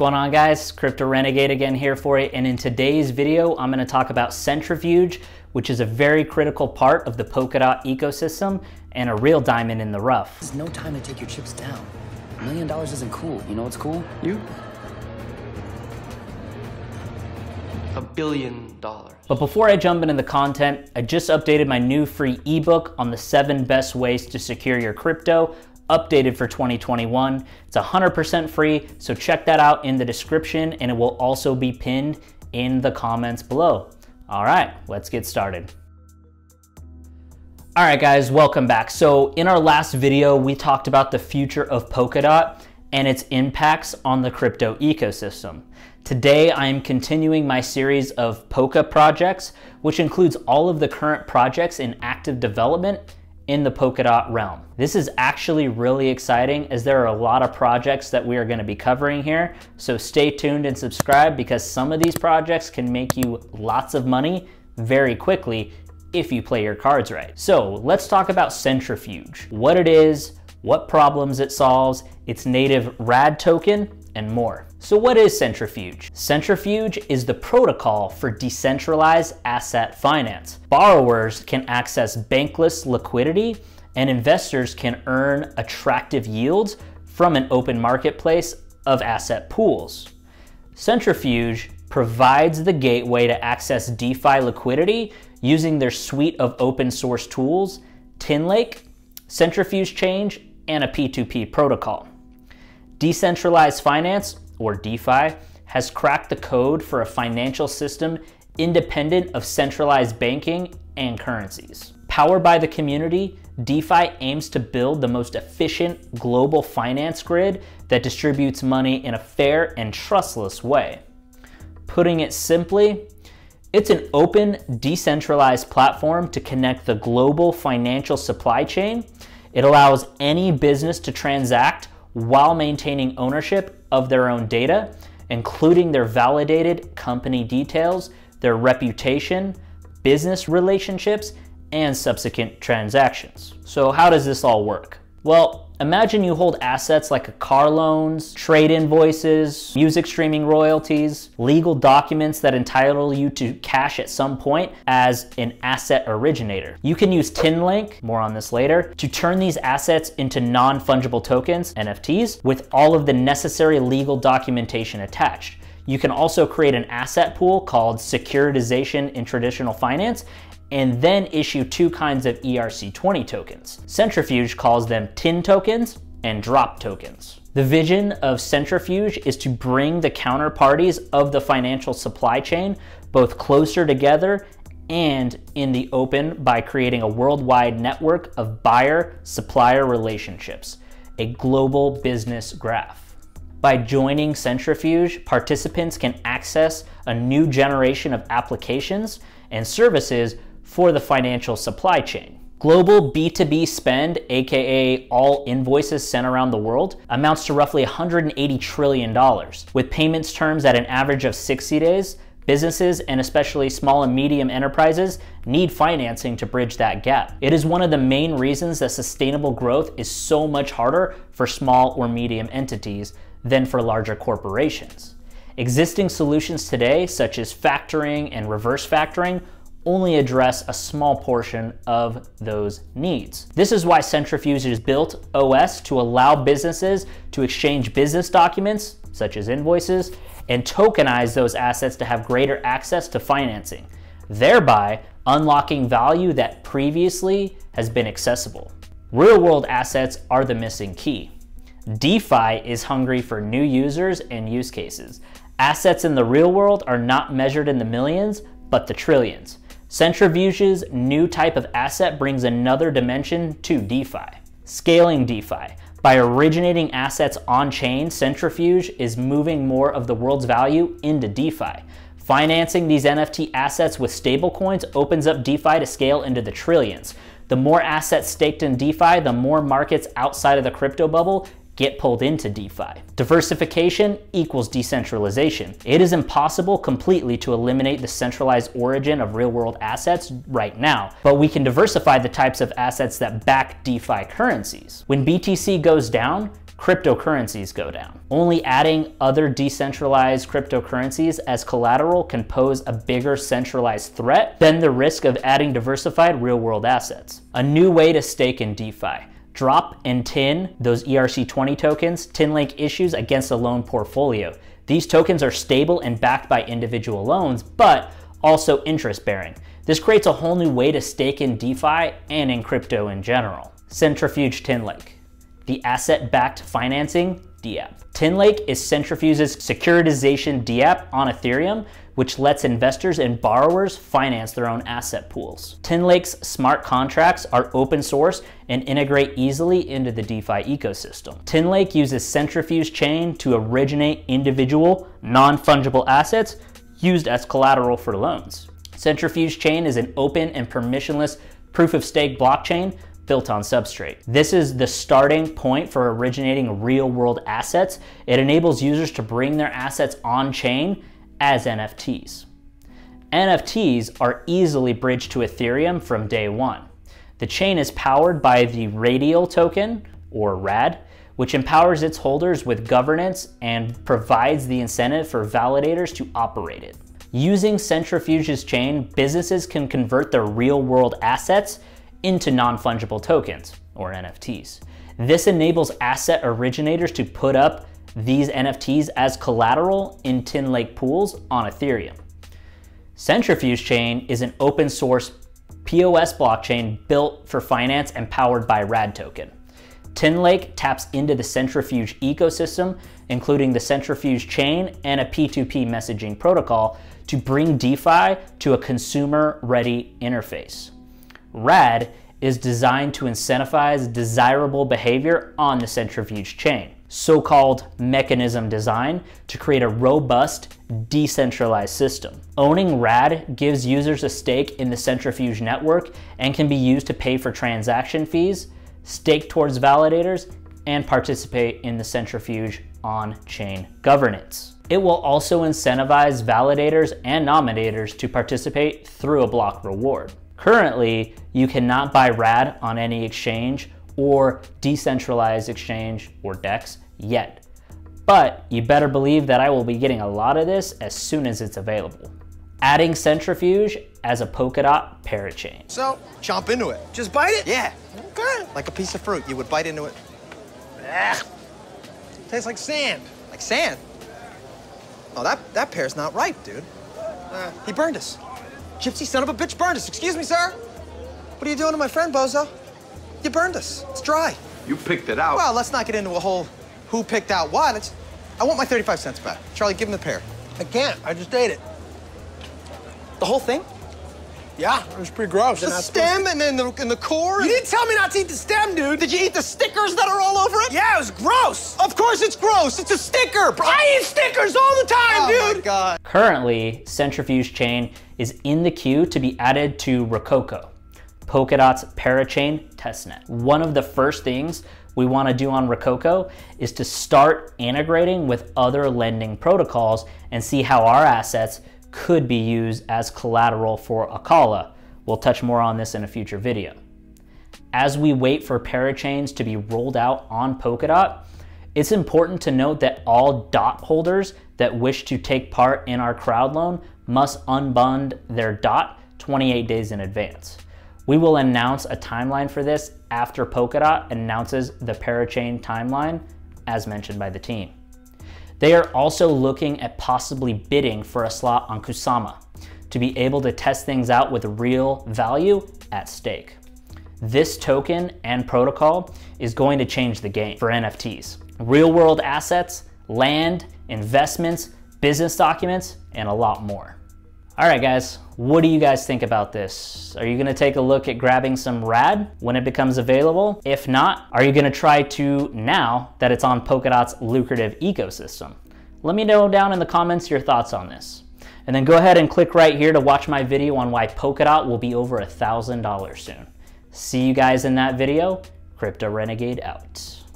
What's going on, guys? Crypto Renegade again here for you, and in today's video I'm going to talk about Centrifuge, which is a very critical part of the Polkadot ecosystem and a real diamond in the rough. There's no time to take your chips down. $1 million isn't cool. You know what's cool? $1 billion. But before I jump into the content, I just updated my new free ebook on the 7 best ways to secure your crypto, updated for 2021. It's 100% free, so check that out in the description, and it will also be pinned in the comments below. All right, let's get started. All right, guys, welcome back. So in our last video, we talked about the future of Polkadot and its impacts on the crypto ecosystem. Today, I am continuing my series of Polka projects, which includes all of the current projects in active development in the Polkadot realm. This is actually really exciting, as there are a lot of projects that we are going to be covering here. So stay tuned and subscribe, because some of these projects can make you lots of money very quickly if you play your cards right. So let's talk about Centrifuge, what it is, what problems it solves, its native RAD token, and more. So what is Centrifuge? Centrifuge is the protocol for decentralized asset finance. Borrowers can access bankless liquidity, and investors can earn attractive yields from an open marketplace of asset pools. Centrifuge provides the gateway to access DeFi liquidity using their suite of open source tools, Tinlake, Centrifuge Chain, and a P2P protocol. Decentralized finance, or DeFi, has cracked the code for a financial system independent of centralized banking and currencies. Powered by the community, DeFi aims to build the most efficient global finance grid that distributes money in a fair and trustless way. Putting it simply, it's an open, decentralized platform to connect the global financial supply chain. It allows any business to transact while maintaining ownership of their own data, including their validated company details, their reputation, business relationships, and subsequent transactions. So how does this all work? Well, imagine you hold assets like a car loans, trade invoices, music streaming royalties, legal documents that entitle you to cash at some point as an asset originator. You can use Tinlake, more on this later, to turn these assets into non-fungible tokens, NFTs, with all of the necessary legal documentation attached. You can also create an asset pool called securitization in traditional finance, and then issue 2 kinds of ERC20 tokens. Centrifuge calls them TIN tokens and DROP tokens. The vision of Centrifuge is to bring the counterparties of the financial supply chain both closer together and in the open by creating a worldwide network of buyer-supplier relationships, a global business graph. By joining Centrifuge, participants can access a new generation of applications and services for the financial supply chain. Global B2B spend, aka all invoices sent around the world, amounts to roughly $180 trillion. With payments terms at an average of 60 days, businesses, and especially small and medium enterprises, need financing to bridge that gap. It is one of the main reasons that sustainable growth is so much harder for small or medium entities than for larger corporations. Existing solutions today, such as factoring and reverse factoring, only address a small portion of those needs. This is why Centrifuge is built OS to allow businesses to exchange business documents, such as invoices, and tokenize those assets to have greater access to financing, thereby unlocking value that previously has been accessible. Real-world assets are the missing key. DeFi is hungry for new users and use cases. Assets in the real world are not measured in the millions, but the trillions. Centrifuge's new type of asset brings another dimension to DeFi. Scaling DeFi. By originating assets on-chain, Centrifuge is moving more of the world's value into DeFi. Financing these NFT assets with stablecoins opens up DeFi to scale into the trillions. The more assets staked in DeFi, the more markets outside of the crypto bubble get pulled into DeFi. Diversification equals decentralization. It is impossible completely to eliminate the centralized origin of real-world assets right now, but we can diversify the types of assets that back DeFi currencies. When BTC goes down, cryptocurrencies go down. Only adding other decentralized cryptocurrencies as collateral can pose a bigger centralized threat than the risk of adding diversified real-world assets. A new way to stake in DeFi. DROP and TIN, those ERC20 tokens, Tinlake issues against a loan portfolio. These tokens are stable and backed by individual loans, but also interest-bearing. This creates a whole new way to stake in DeFi and in crypto in general. Centrifuge Tinlake, the asset-backed financing DApp. Tinlake is Centrifuge's securitization DApp on Ethereum, which lets investors and borrowers finance their own asset pools. Tinlake's smart contracts are open source and integrate easily into the DeFi ecosystem. Tinlake uses Centrifuge Chain to originate individual, non-fungible assets used as collateral for loans. Centrifuge Chain is an open and permissionless proof-of-stake blockchain built on Substrate. This is the starting point for originating real-world assets. It enables users to bring their assets on-chain as NFTs. NFTs are easily bridged to Ethereum from day one. The chain is powered by the Radial token, or RAD, which empowers its holders with governance and provides the incentive for validators to operate it. Using Centrifuge's chain, businesses can convert their real-world assets into non-fungible tokens, or NFTs. This enables asset originators to put up these NFTs as collateral in Tinlake pools on Ethereum. Centrifuge Chain is an open source POS blockchain built for finance and powered by RAD token. Tinlake taps into the Centrifuge ecosystem, including the Centrifuge Chain and a P2P messaging protocol, to bring DeFi to a consumer-ready interface. RAD is designed to incentivize desirable behavior on the Centrifuge Chain, so-called mechanism design, to create a robust, decentralized system. Owning RAD gives users a stake in the Centrifuge network and can be used to pay for transaction fees, stake towards validators, and participate in the Centrifuge on-chain governance. It will also incentivize validators and nominators to participate through a block reward. Currently, you cannot buy RAD on any exchange or decentralized exchange or DEX yet, but you better believe that I will be getting a lot of this as soon as it's available. Adding Centrifuge as a Polkadot parachain. So, chomp into it. Just bite it? Yeah. Okay. Like a piece of fruit, you would bite into it. Ah. Tastes like sand. Like sand? No, that pear's not ripe, dude. He burned us. Gypsy son of a bitch burned us. Excuse me, sir. What are you doing to my friend, bozo? You burned us. It's dry. You picked it out. Well, let's not get into a whole who picked out what. I want my 35 cents back. Charlie, give him the pear. I can't. I just ate it. The whole thing? Yeah, it was pretty gross. The stem and then the core? You didn't tell me not to eat the stem, dude. Did you eat the stickers that are all over it? Yeah, it was gross. Of course it's gross. It's a sticker. I eat stickers all the time, dude. Oh my God. Currently, Centrifuge Chain is in the queue to be added to Rococo, Polkadot's parachain testnet. One of the first things we want to do on Rococo is to start integrating with other lending protocols and see how our assets could be used as collateral for Acala. We'll touch more on this in a future video. As we wait for parachains to be rolled out on Polkadot, it's important to note that all DOT holders that wish to take part in our crowd loan must unbund their DOT 28 days in advance. We will announce a timeline for this after Polkadot announces the parachain timeline, as mentioned by the team. They are also looking at possibly bidding for a slot on Kusama to be able to test things out with real value at stake. This token and protocol is going to change the game for NFTs. Real-world assets, land, investments, business documents, and a lot more. All right, guys, what do you guys think about this? Are you gonna take a look at grabbing some RAD when it becomes available? If not, are you gonna try to now that it's on Polkadot's lucrative ecosystem? Let me know down in the comments your thoughts on this. And then go ahead and click right here to watch my video on why Polkadot will be over $1,000 soon. See you guys in that video. Crypto Renegade out.